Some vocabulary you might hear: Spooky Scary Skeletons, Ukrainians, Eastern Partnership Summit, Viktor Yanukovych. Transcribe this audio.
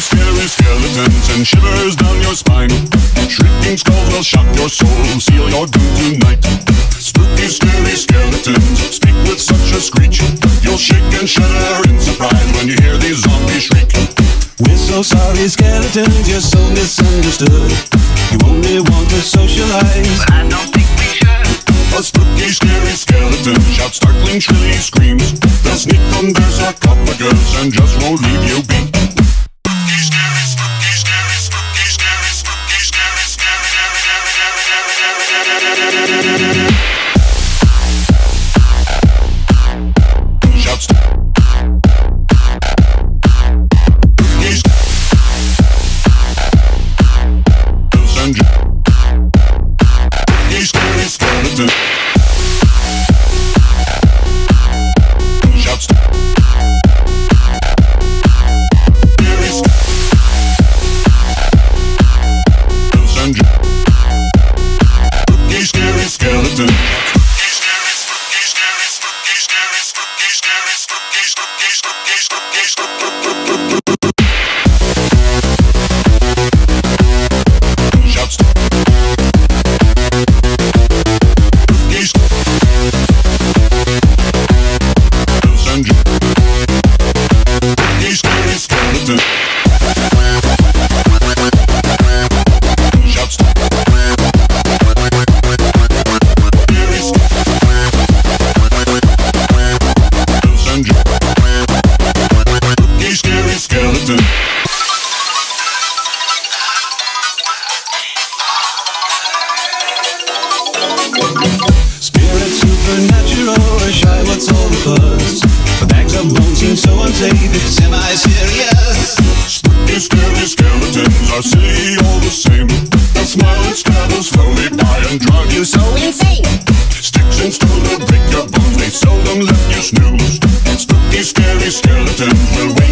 spooky, scary skeletons and shivers down your spine. Shrieking skulls will shock your soul, seal your doom tonight. Spooky, scary skeletons speak with such a screech, you'll shake and shudder in surprise when you hear these zombies shriek. We're so sorry, skeletons, you're so misunderstood. You only want to socialize, but I don't think we should. A spooky, scary skeleton shouts startling, shrilly screams. They'll sneak from their sarcophagus and just won't leave you be. Semi-serious. Spooky, scary skeletons are silly all the same. They'll smile and scrabble slowly by and drive you so insane. Sticks and stones will break your bones, they seldom let you snooze. Spooky, scary skeletons will wait.